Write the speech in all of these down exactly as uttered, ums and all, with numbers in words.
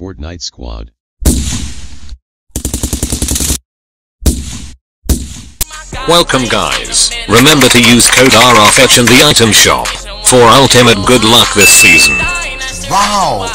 Fortnite Squad. Welcome guys, remember to use code R R Fetch in the item shop for ultimate good luck this season. Wow!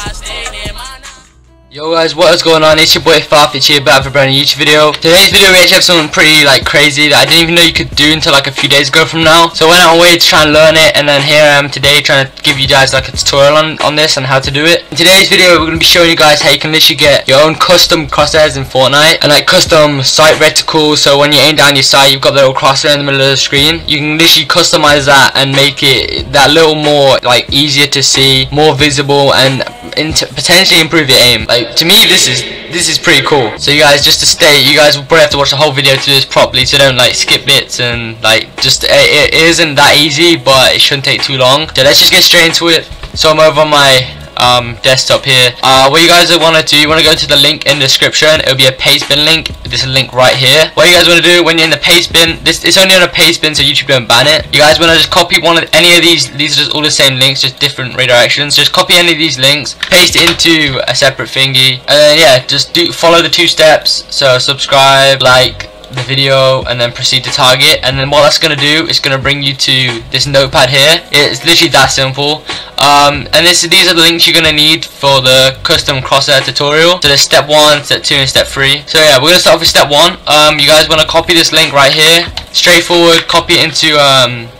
Yo guys, what is going on? It's your boy Farfetch'd here, back for a brand new YouTube video. Today's video we actually have something pretty like crazy that I didn't even know you could do until like a few days ago from now. So I went out away to try and learn it, and then here I am today trying to give you guys like a tutorial on, on this and how to do it. In today's video we're going to be showing you guys how you can literally get your own custom crosshairs in Fortnite and like custom sight reticles. So when you aim down your sight, you've got the little crosshair in the middle of the screen. You can literally customize that and make it that little more like easier to see, more visible, and into potentially improve your aim. Like to me, this is this is pretty cool. So you guys, just to state, you guys will probably have to watch the whole video to do this properly, so don't like skip bits and like just it, it isn't that easy, but it shouldn't take too long. So let's just get straight into it. So I'm over on my um, desktop here. Uh, what you guys want to do, you want to go to the link in the description. It'll be a paste bin link. This link right here. What you guys want to do when you're in the paste bin, this it's only on a paste bin, so YouTube don't ban it. You guys want to just copy one of any of these. These are just all the same links, just different redirections. Just copy any of these links, paste it into a separate thingy, and then yeah, just do follow the two steps. So subscribe, like the video, and then proceed to target. And then what that's gonna do is gonna bring you to this notepad here. It's literally that simple. Um, and this these are the links you're gonna need for the custom crosshair tutorial. So there's step one, step two, and step three. So yeah, we're gonna start off with step one. Um, you guys wanna copy this link right here. Straightforward, copy it into um,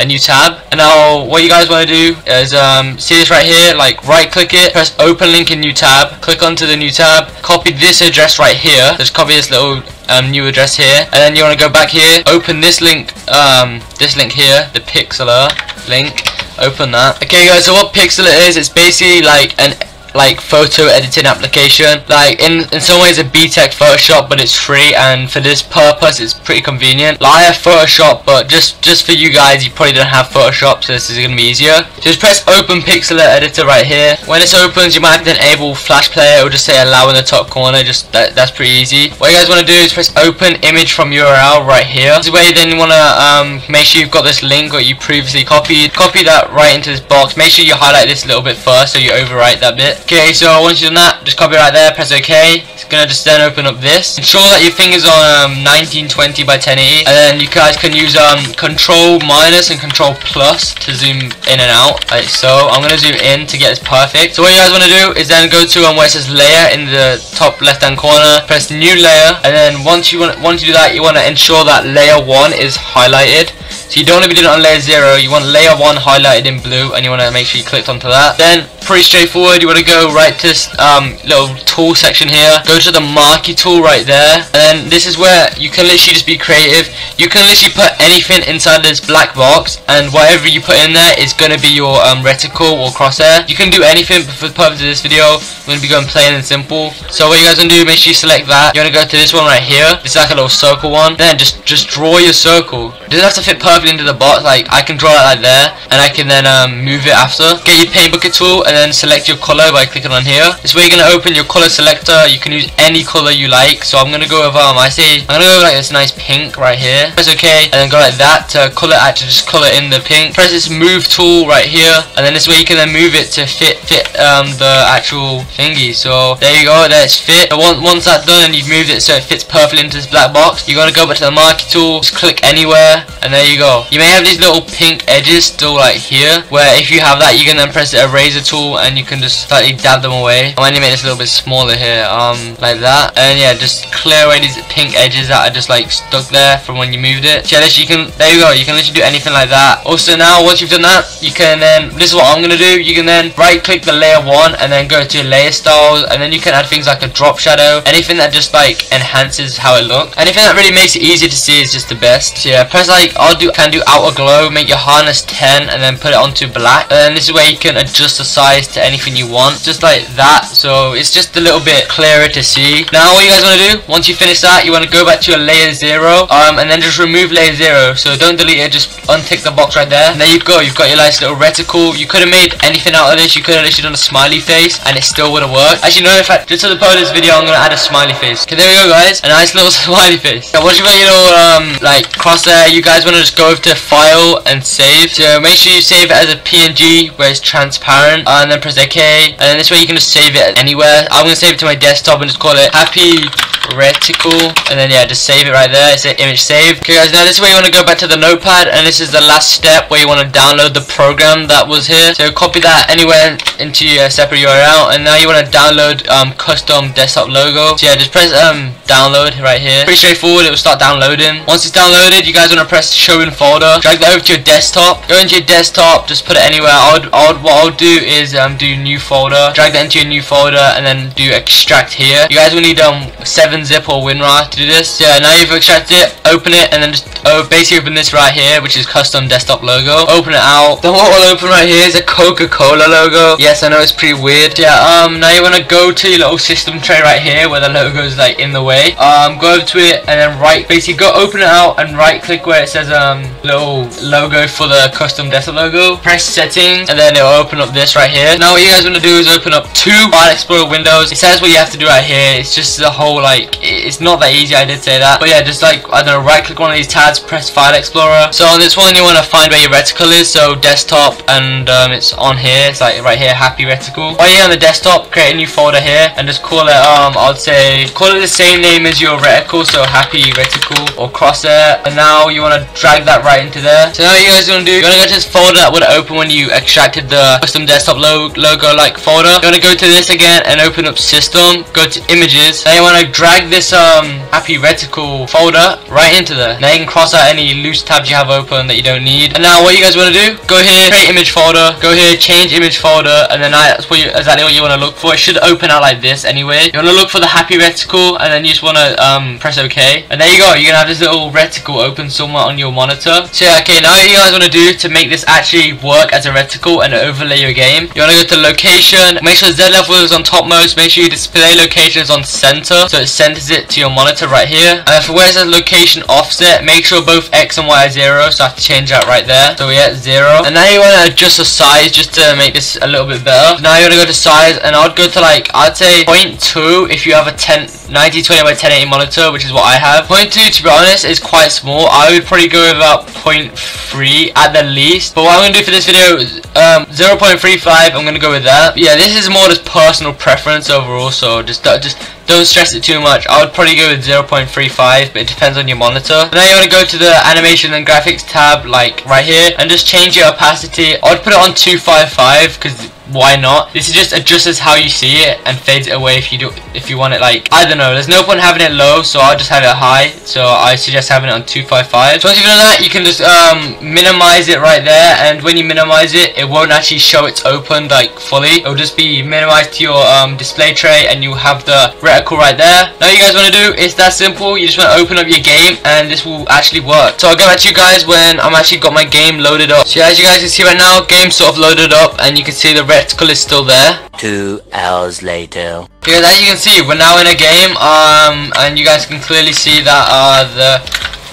a new tab. And now what you guys want to do is um, see this right here, like right click it, press open link in new tab, click onto the new tab, copy this address right here. Just copy this little um, new address here, and then you want to go back here, open this link, um, this link here, the Pixlr link, open that. Okay guys, so what Pixlr is, it's basically like an like photo editing application, like in, in some ways a B-Tech Photoshop, but it's free, and for this purpose it's pretty convenient. Like I have Photoshop, but just just for you guys, you probably don't have Photoshop, so this is gonna be easier. Just press open Pixlr editor right here. When this opens, you might have to enable flash player, or just say allow in the top corner. Just that, that's pretty easy. What you guys want to do is press open image from U R L right here. This is where you then want to um, make sure you've got this link that you previously copied, copy that right into this box. Make sure you highlight this a little bit first, so you overwrite that bit. Okay, so once you've done that, just copy right there, press OK. It's gonna just then open up this. Ensure that your finger's on um, nineteen twenty by ten eighty, and then you guys can use um, Control minus and Control plus to zoom in and out, like so. I'm gonna zoom in to get this perfect. So what you guys want to do is then go to um, where it says Layer in the top left-hand corner, press New Layer, and then once you want once you do that, you want to ensure that Layer one is highlighted. So you don't want to be doing it on layer zero, you want layer one highlighted in blue, and you want to make sure you clicked onto that. Then, pretty straightforward, you want to go right to this um, little tool section here, go to the marquee tool right there, and then this is where you can literally just be creative. You can literally put anything inside this black box, and whatever you put in there is going to be your um, reticle or crosshair. You can do anything, but for the purpose of this video, I'm going to be going plain and simple. So what you guys want to do, make sure you select that. You want to go to this one right here, it's like a little circle one, then just, just draw your circle. It doesn't have to fit perfectly into the box, like I can draw it like there, and I can then um, move it after. Get your paint bucket tool and then select your color by clicking on here. This way you're going to open your color selector. You can use any color you like, so I'm going to go with um, I say I'm going to go with like this nice pink right here, press OK, and then go like that to color, actually just color in the pink. Press this move tool right here, and then this way you can then move it to fit fit um, the actual thingy. So there you go, there it's fit. So once, once that's done and you've moved it so it fits perfectly into this black box, you're going to go back to the marquee tool, just click anywhere, and there you go. You may have these little pink edges still like here, where if you have that, you can then press the eraser tool and you can just slightly dab them away. I'm gonna make this a little bit smaller here, um, like that. And yeah, just clear away these pink edges that are just like stuck there from when you moved it. So you can, there you go, you can literally do anything like that. Also now, once you've done that, you can then, this is what I'm gonna do, you can then right click the layer one and then go to layer styles, and then you can add things like a drop shadow, anything that just like enhances how it looks. Anything that really makes it easier to see is just the best. So yeah, press like, I'll do Can do outer glow, make your harness ten, and then put it onto black, and this is where you can adjust the size to anything you want, just like that. So it's just a little bit clearer to see. Now what you guys want to do, once you finish that, you want to go back to your layer zero, um, and then just remove layer zero. So don't delete it, just untick the box right there, and there you go, you've got your nice little reticle. You could have made anything out of this. You could have literally done a smiley face and it still would have worked. As you know, in fact, just to the point of this video, I'm going to add a smiley face. Okay, there we go guys, a nice little smiley face. Now once you've got your little um, like crosshair, you guys want to just go to file and save. So make sure you save it as a P N G where it's transparent. and then press OK, and then this way you can just save it anywhere. I'm going to save it to my desktop and just call it Happy Reticle, and then yeah, just save it right there. It's an image save. Okay guys, now this way you want to go back to the notepad, and this is the last step where you want to download the program that was here. So copy that anywhere into your separate U R L, and now you want to download um, custom desktop logo. So yeah, just press um, download right here. Pretty straightforward, it will start downloading. Once it's downloaded, you guys want to press show in folder, drag that over to your desktop, go into your desktop, just put it anywhere. I would, I would, what I'll do is um, do new folder, drag that into your new folder, and then do extract here. You guys will need um, seven zip or WinRAR to do this. So yeah, now you've extracted it, open it, and then just oh, basically open this right here, which is custom desktop logo. Open it out. Then what will open right here is a Coca-Cola logo. Yes, I know it's pretty weird. Yeah, um, now you want to go to your little system tray right here where the logo is like in the way. Um, go over to it and then right, basically go open it out and right click where it says um, little logo for the custom desktop logo. Press settings and then it'll open up this right here. Now what you guys want to do is open up two File Explorer windows. It says what you have to do right here. It's just the whole like, it's not that easy, I did say that. But yeah, just like, I don't know, right click one of these tabs, press File Explorer. So on this one you want to find where your reticle is, so desktop, and um, it's on here, it's like right here, Happy Reticle. While you're on the desktop, create a new folder here and just call it, um, I'd say, call it the same name as your reticle, so Happy Reticle or Crosshair. And now you want to drag that right into there. So now what you guys want to do, you want to go to this folder that would open when you extracted the custom desktop lo logo like folder. You want to go to this again and open up system, go to images, then you want to drag this um, Happy Reticle folder right into there. Now you can cross out any loose tabs you have open that you don't need. And now what you guys want to do, go here, create image folder, go here, change image folder, and then that's what you, exactly what you want to look for. It should open out like this anyway. You want to look for the Happy Reticle, and then you just want to um, press OK, and there you go. You're going to have this little reticle open somewhere on your monitor. So yeah, okay, now what you guys want to do to make this actually work as a reticle and overlay your game, you want to go to location, make sure Z level is on top most, make sure your display location is on center, so it centers it to your monitor right here. And for where it says location offset, make sure both X and Y are zero, so I have to change that right there, so we're at zero. And now you want to adjust the size just to make this a little bit better. Now you want to go to size, and I'd go to like, I'd say zero point two if you have a ten ninety twenty by ten eighty monitor, which is what I have. zero point two to be honest is quite small. I would probably go with about zero point three at the least, but what I'm going to do for this video is um, zero point three five. I'm going to go with that. Yeah, this is more just personal preference overall, so just just don't stress it too much. I would probably go with zero point three five, but it depends on your monitor. And now you want to go to the animation and graphics tab, like right here, and just change your opacity. I'd put it on two fifty-five because why not? This is just adjusts how you see it and fades it away if you do, if you want it like, I don't know, there's no point having it low, so I'll just have it high, so I suggest having it on two fifty-five. So once you've done that, you can just um, minimize it right there, and when you minimize it, it won't actually show it's opened like fully. It'll just be minimized to your um, display tray, and you'll have the reticle right there. Now what you guys want to do, it's that simple. You just want to open up your game and this will actually work. So I'll get back to you guys when I'm actually got my game loaded up. So yeah, as you guys can see right now, game's sort of loaded up and you can see the red reticle is still there. Two hours later. Okay, as you can see, we're now in a game, um, and you guys can clearly see that uh, the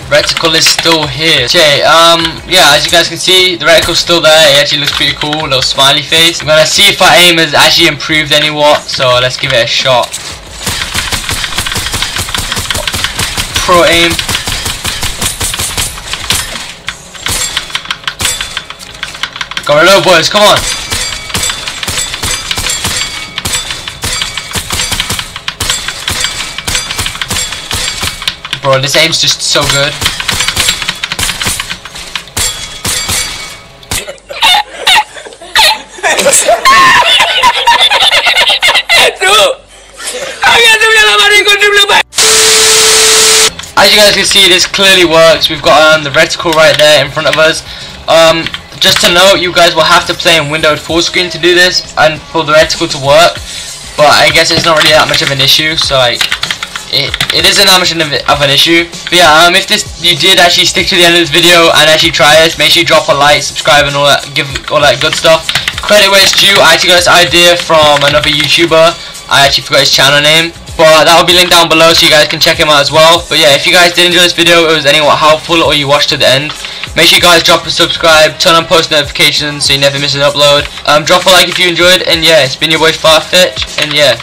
reticle is still here. Okay, um, yeah, as you guys can see, the reticle's still there. It actually looks pretty cool, little smiley face. I'm gonna see if our aim has actually improved any what, so let's give it a shot. Pro aim. Got it, little boys, come on. Bro, this aim's just so good. As you guys can see, this clearly works. We've got um, the reticle right there in front of us. Um, just to note, you guys will have to play in windowed full screen to do this and for the reticle to work. But I guess it's not really that much of an issue. So like, It, it isn't that much of an issue. But yeah, um, if this you did actually stick to the end of this video and actually try it, make sure you drop a like, subscribe, and all that, give all that good stuff. Credit where it's due, I actually got this idea from another YouTuber. I actually forgot his channel name, but that will be linked down below so you guys can check him out as well. But yeah, if you guys did enjoy this video, it was anyone helpful, or you watched to the end, make sure you guys drop a subscribe, turn on post notifications so you never miss an upload. Um, drop a like if you enjoyed, and yeah, it's been your boy Farfetch'd, and yeah.